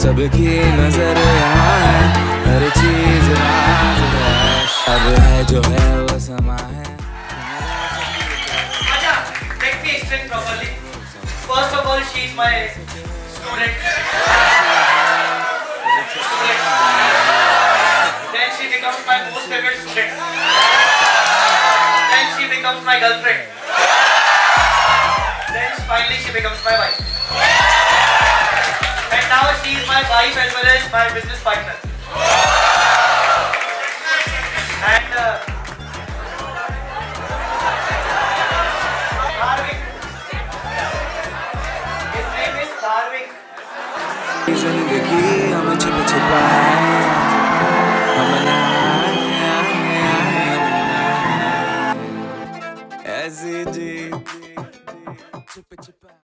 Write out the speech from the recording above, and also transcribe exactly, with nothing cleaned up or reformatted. सबकी नजर यहाँ है, हर चीज राज है, अब है जो है वो समा है। अच्छा, take me explain properly. First of all, she is my student. Then she becomes my most favorite student. Then she becomes my girlfriend. Finally, she becomes my wife. And now she is my wife as well as my business partner. And uh, Tarvik. His name is Tarvik.